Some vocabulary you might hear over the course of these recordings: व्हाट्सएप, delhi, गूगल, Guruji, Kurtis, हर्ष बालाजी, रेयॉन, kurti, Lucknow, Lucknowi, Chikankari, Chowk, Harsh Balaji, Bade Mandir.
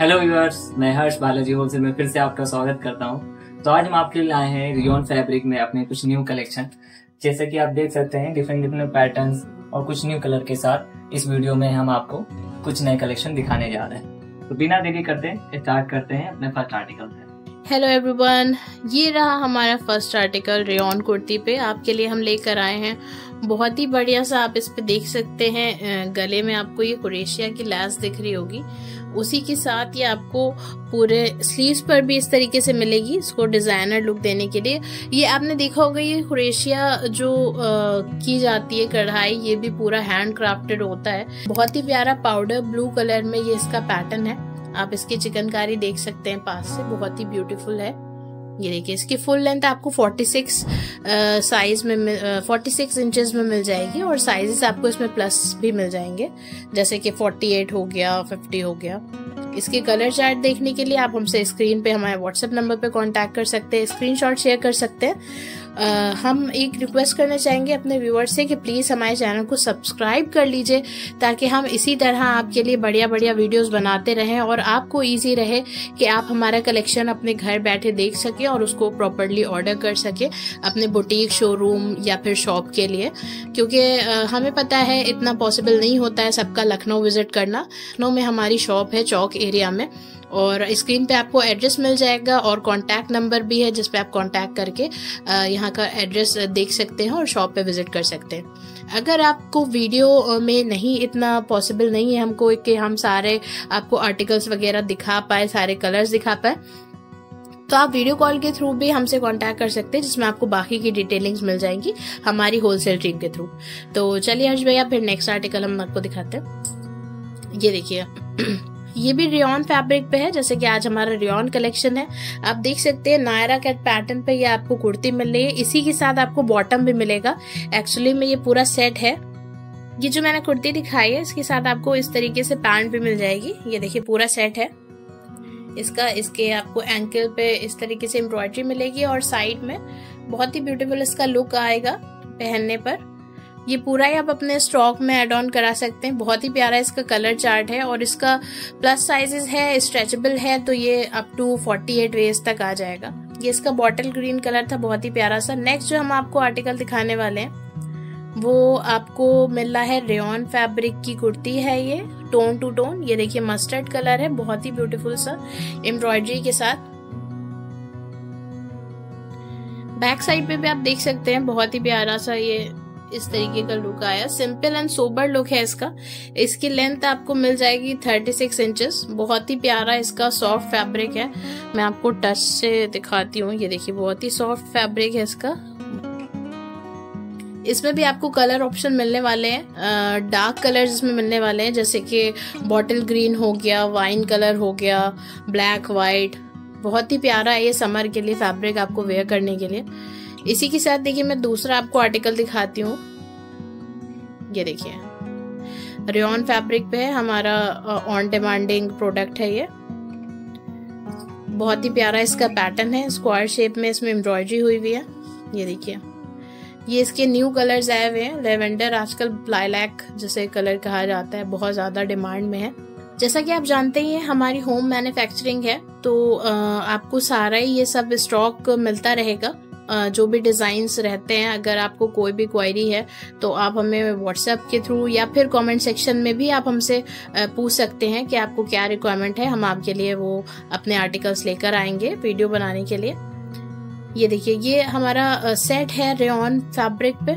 Hello viewers, मैं हर्ष बालाजी wholesale में फिर से आपका स्वागत करता हूं। तो आज हम आपके लिए आए हैं रियोन फैब्रिक में अपने कुछ न्यू कलेक्शन। जैसे कि आप देख सकते हैं डिफरेंट डिफरेंट पैटर्न्स और कुछ न्यू कलर के साथ इस वीडियो में हम आपको कुछ नए कलेक्शन दिखाने जा रहे हैं। तो बिना देरी करते स्टार्ट करते हैं अपने फर्स्ट आर्टिकल। हेलो एवरीवन, ये रहा हमारा फर्स्ट आर्टिकल रेयॉन कुर्ती पे आपके लिए हम लेकर आए हैं। बहुत ही बढ़िया सा आप इस पे देख सकते हैं, गले में आपको ये कुरेशिया की लैस दिख रही होगी, उसी के साथ ये आपको पूरे स्लीव्स पर भी इस तरीके से मिलेगी। इसको डिजाइनर लुक देने के लिए ये आपने देखा होगा ये कुरेशिया जो की जाती है कढ़ाई, ये भी पूरा हैंड क्राफ्टेड होता है। बहुत ही प्यारा पाउडर ब्लू कलर में ये इसका पैटर्न है। आप इसकी चिकनकारी देख सकते हैं पास से, बहुत ही ब्यूटीफुल है। ये देखिए इसकी फुल लेंथ आपको 46 साइज में 46 इंचेस में मिल जाएगी और साइजेस आपको इसमें प्लस भी मिल जाएंगे, जैसे कि 48 हो गया, 50 हो गया। इसके कलर चार्ट देखने के लिए आप हमसे स्क्रीन पे हमारे व्हाट्सएप नंबर पे कांटेक्ट कर सकते हैं, स्क्रीनशॉट शेयर कर सकते हैं। हम एक रिक्वेस्ट करना चाहेंगे अपने व्यूअर्स से कि प्लीज़ हमारे चैनल को सब्सक्राइब कर लीजिए, ताकि हम इसी तरह आपके लिए बढ़िया बढ़िया वीडियोस बनाते रहें और आपको इजी रहे कि आप हमारा कलेक्शन अपने घर बैठे देख सकें और उसको प्रॉपरली ऑर्डर कर सकें अपने बुटीक, शोरूम या फिर शॉप के लिए। क्योंकि हमें पता है इतना पॉसिबल नहीं होता है सबका लखनऊ विजिट करना। लखनऊ में हमारी शॉप है चौक एरिया में, और स्क्रीन पे आपको एड्रेस मिल जाएगा और कॉन्टैक्ट नंबर भी है, जिस पे आप कॉन्टैक्ट करके यहाँ का एड्रेस देख सकते हैं और शॉप पे विजिट कर सकते हैं। अगर आपको वीडियो में नहीं इतना पॉसिबल नहीं है हमको कि हम सारे आपको आर्टिकल्स वगैरह दिखा पाए, सारे कलर्स दिखा पाए, तो आप वीडियो कॉल के थ्रू भी हमसे कांटेक्ट कर सकते हैं, जिसमें आपको बाकी की डिटेलिंग्स मिल जाएंगी हमारी होलसेल टीम के थ्रू। तो चलिए हर्ष भैया, फिर नेक्स्ट आर्टिकल हम आपको दिखाते हैं। ये देखिए, ये भी रेयॉन फैब्रिक पे है, जैसे कि आज हमारा रेयॉन कलेक्शन है। आप देख सकते हैं नायरा कट पैटर्न पे ये आपको कुर्ती मिल रही है, इसी के साथ आपको बॉटम भी मिलेगा। एक्चुअली में ये पूरा सेट है। ये जो मैंने कुर्ती दिखाई है इसके साथ आपको इस तरीके से पैंट भी मिल जाएगी। ये देखिए पूरा सेट है इसका। इसके आपको एंकल पे इस तरीके से एम्ब्रॉयडरी मिलेगी और साइड में बहुत ही ब्यूटीफुल इसका लुक आएगा पहनने पर। ये पूरा ही आप अपने स्टॉक में एड ऑन करा सकते हैं। बहुत ही प्यारा इसका कलर चार्ट है और इसका प्लस साइजेस है, स्ट्रेचेबल है, तो ये अप टू 48 रेस तक आ जाएगा। ये इसका बॉटल ग्रीन कलर था, बहुत ही प्यारा सा। नेक्स्ट जो हम आपको आर्टिकल दिखाने वाले हैं वो आपको मिल रहा है रेयॉन फैब्रिक की कुर्ती है, ये टोन टू टोन। ये देखिए मस्टर्ड कलर है, बहुत ही ब्यूटीफुल सा एम्ब्रॉयडरी के साथ। बैक साइड पे भी आप देख सकते हैं बहुत ही प्यारा सा ये इस तरीके का लुक आया। सिंपल एंड सोबर लुक है इसका। इसकी लेंथ आपको मिल जाएगी 36 इंचेस। बहुत ही प्यारा इसका सॉफ्ट फैब्रिक है, मैं आपको टच से दिखाती हूँ। ये देखिए बहुत ही सॉफ्ट फैब्रिक है इसका। इसमें भी आपको कलर ऑप्शन मिलने वाले हैं, डार्क कलर्स इसमें मिलने वाले हैं, जैसे कि बॉटल ग्रीन हो गया, वाइन कलर हो गया, ब्लैक वाइट। बहुत ही प्यारा है ये समर के लिए फैब्रिक आपको वेयर करने के लिए। इसी के साथ देखिए मैं दूसरा आपको आर्टिकल दिखाती हूँ। ये देखिए रेयॉन फैब्रिक पे है, हमारा ऑन डिमांडिंग प्रोडक्ट है ये। बहुत ही प्यारा इसका पैटर्न है, स्क्वायर शेप में इसमें एम्ब्रॉयडरी हुई हुई है। ये देखिए ये इसके न्यू कलर्स आए हुए हैं, लेवेंडर, आजकल लाइलैक जिसे कलर कहा जाता है, बहुत ज्यादा डिमांड में है। जैसा कि आप जानते ही हैं हमारी होम मैन्युफैक्चरिंग है, तो आपको सारा ही ये सब स्टॉक मिलता रहेगा। जो भी डिज़ाइंस रहते हैं, अगर आपको कोई भी क्वेरी है तो आप हमें व्हाट्सएप के थ्रू या फिर कमेंट सेक्शन में भी आप हमसे पूछ सकते हैं कि आपको क्या रिक्वायरमेंट है। हम आपके लिए वो अपने आर्टिकल्स लेकर आएंगे वीडियो बनाने के लिए। ये देखिए ये हमारा सेट है रेयॉन फैब्रिक पे।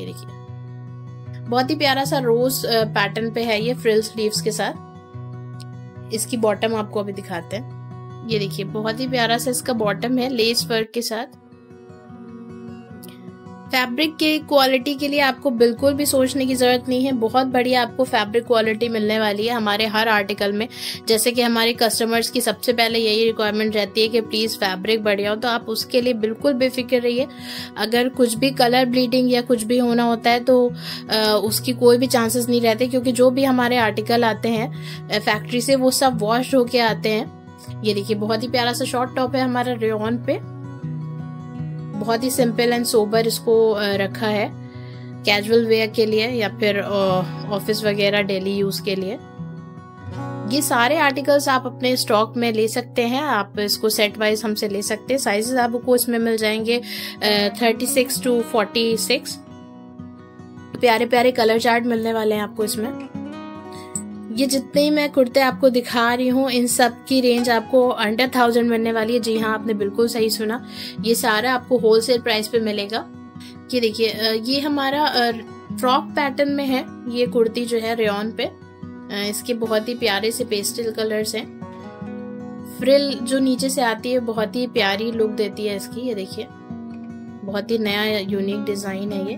ये देखिए बहुत ही प्यारा सा रोज पैटर्न पे है ये, फ्रिल स्लीव्स के साथ। इसकी बॉटम आपको अभी दिखाते हैं। ये देखिए बहुत ही प्यारा सा इसका बॉटम है लेस वर्क के साथ। फैब्रिक की क्वालिटी के लिए आपको बिल्कुल भी सोचने की जरूरत नहीं है, बहुत बढ़िया आपको फैब्रिक क्वालिटी मिलने वाली है हमारे हर आर्टिकल में। जैसे कि हमारे कस्टमर्स की सबसे पहले यही रिक्वायरमेंट रहती है कि प्लीज फैब्रिक बढ़िया हो, तो आप उसके लिए बिल्कुल बेफिक्र रहिए। अगर कुछ भी कलर ब्लीडिंग या कुछ भी होना होता है तो उसकी कोई भी चांसेस नहीं रहते, क्योंकि जो भी हमारे आर्टिकल आते हैं फैक्ट्री से वो सब वॉश होके आते हैं। ये देखिए बहुत ही प्यारा सा शॉर्ट टॉप है हमारा रेयॉन पे, बहुत ही सिंपल एंड सोबर इसको रखा है कैजुअल वेयर के लिए या फिर ऑफिस वगैरह डेली यूज के लिए। ये सारे आर्टिकल्स आप अपने स्टॉक में ले सकते हैं। आप इसको सेट वाइज हमसे ले सकते हैं। साइजेस आपको इसमें मिल जाएंगे 36 to 46। प्यारे प्यारे कलर चार्ट मिलने वाले हैं आपको इसमें। ये जितने ही मैं कुर्ते आपको दिखा रही हूँ इन सब की रेंज आपको अंडर 1000 मिलने वाली है। जी हाँ, आपने बिल्कुल सही सुना, ये सारा आपको होलसेल प्राइस पे मिलेगा। ये देखिए, ये हमारा फ्रॉक पैटर्न में है ये कुर्ती जो है रेयॉन पे। इसके बहुत ही प्यारे से पेस्टल कलर्स हैं। फ्रिल जो नीचे से आती है बहुत ही प्यारी लुक देती है इसकी। ये देखिए, बहुत ही नया यूनिक डिजाइन है ये,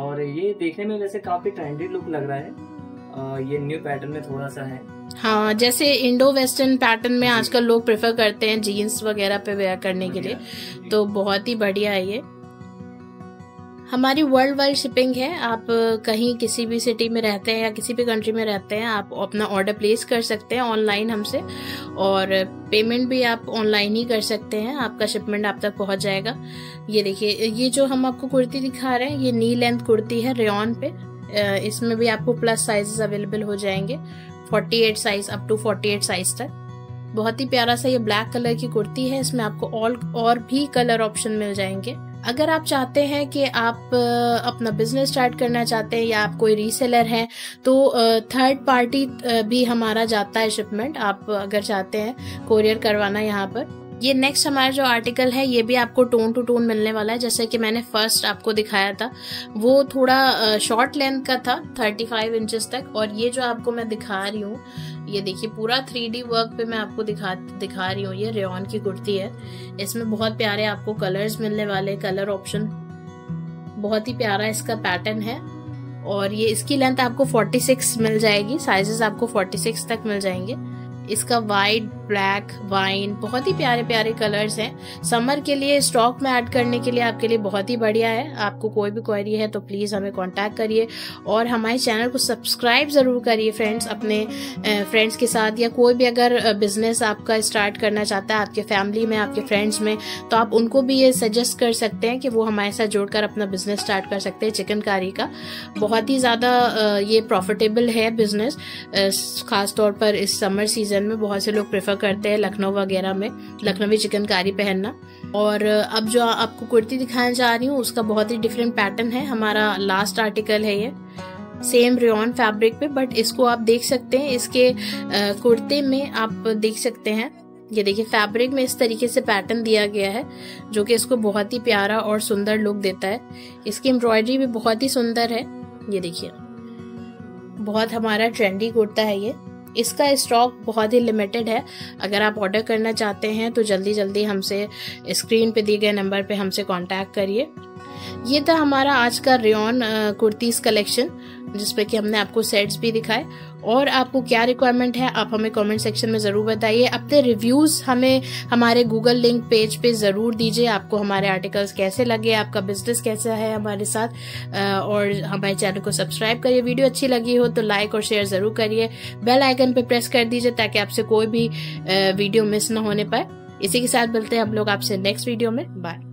और ये देखने में जैसे काफी ट्रेंडी लुक लग रहा है। ये न्यू पैटर्न में थोड़ा सा है, हाँ, जैसे इंडो वेस्टर्न पैटर्न में आजकल लोग प्रेफर करते हैं जीन्स वगैरह पे वेयर करने के लिए, तो बहुत ही बढ़िया है ये। हमारी वर्ल्ड वाइड शिपिंग है। आप कहीं किसी भी सिटी में रहते हैं या किसी भी कंट्री में रहते हैं, आप अपना ऑर्डर प्लेस कर सकते हैं ऑनलाइन हमसे, और पेमेंट भी आप ऑनलाइन ही कर सकते हैं। आपका शिपमेंट आप तक पहुंच जाएगा। ये देखिए, ये जो हम आपको कुर्ती दिखा रहे हैं ये नी लेंथ कुर्ती है रेयॉन पे। इसमें भी आपको प्लस साइजेस अवेलेबल हो जाएंगे, 48 साइज अप टू 48 साइज तक। बहुत ही प्यारा सा ये ब्लैक कलर की कुर्ती है। इसमें आपको और भी कलर ऑप्शन मिल जाएंगे। अगर आप चाहते हैं कि आप अपना बिजनेस स्टार्ट करना चाहते हैं या आप कोई रीसेलर हैं, तो थर्ड पार्टी भी हमारा जाता है शिपमेंट, आप अगर चाहते हैं कोरियर करवाना यहाँ पर। ये नेक्स्ट हमारा जो आर्टिकल है ये भी आपको टोन टू टोन मिलने वाला है। जैसे कि मैंने फर्स्ट आपको दिखाया था वो थोड़ा शॉर्ट लेंथ का था 35 इंचेस तक, और ये जो आपको मैं दिखा रही हूँ ये देखिए पूरा 3D वर्क पे मैं आपको दिखा रही हूँ। ये रेयॉन की कुर्ती है। इसमें बहुत प्यारे आपको कलर्स मिलने वाले, कलर ऑप्शन। बहुत ही प्यारा इसका पैटर्न है, और ये इसकी लेंथ आपको 46 मिल जाएगी। साइजेस आपको 46 तक मिल जाएंगे। इसका वाइट, ब्लैक, वाइन, बहुत ही प्यारे प्यारे कलर्स हैं। समर के लिए स्टॉक में ऐड करने के लिए आपके लिए बहुत ही बढ़िया है। आपको कोई भी क्वेरी है तो प्लीज़ हमें कांटेक्ट करिए, और हमारे चैनल को सब्सक्राइब ज़रूर करिए फ्रेंड्स। अपने फ्रेंड्स के साथ, या कोई भी अगर बिजनेस आपका स्टार्ट करना चाहता है आपके फैमिली में, आपके फ्रेंड्स में, तो आप उनको भी ये सजेस्ट कर सकते हैं कि वो हमारे साथ जुड़कर अपना बिजनेस स्टार्ट कर सकते हैं। चिकनकारी का बहुत ही ज़्यादा ये प्रॉफिटेबल है बिजनेस, खासतौर पर इस समर सीजन में बहुत से लोग प्रेफर करते हैं लखनऊ वगैरह में लखनवी चिकनकारी पहनना। और अब जो आपको कुर्ती दिखाने जा रही हूँ उसका बहुत ही डिफरेंट पैटर्न है। हमारा लास्ट आर्टिकल है ये, सेम रेयॉन फैब्रिक पे, बट इसको आप देख सकते हैं इसके कुर्ते में आप देख सकते हैं। ये देखिए, फैब्रिक में इस तरीके से पैटर्न दिया गया है जो कि इसको बहुत ही प्यारा और सुंदर लुक देता है। इसकी एम्ब्रॉयडरी भी बहुत ही सुंदर है। ये देखिए, बहुत हमारा ट्रेंडी कुर्ता है ये। इसका स्टॉक बहुत ही लिमिटेड है। अगर आप ऑर्डर करना चाहते हैं तो जल्दी जल्दी हमसे स्क्रीन पे दिए गए नंबर पे हमसे कांटेक्ट करिए। ये था हमारा आज का रेयॉन कुर्तीज़ कलेक्शन, जिसपे कि हमने आपको सेट्स भी दिखाए। और आपको क्या रिक्वायरमेंट है आप हमें कमेंट सेक्शन में ज़रूर बताइए। अपने रिव्यूज़ हमें हमारे गूगल लिंक पेज पे ज़रूर दीजिए। आपको हमारे आर्टिकल्स कैसे लगे, आपका बिजनेस कैसा है हमारे साथ, और हमारे चैनल को सब्सक्राइब करिए। वीडियो अच्छी लगी हो तो लाइक और शेयर ज़रूर करिए। बेल आइकन पे प्रेस कर दीजिए ताकि आपसे कोई भी वीडियो मिस ना होने पाए। इसी के साथ मिलते हैं हम लोग आपसे नेक्स्ट वीडियो में। बाय।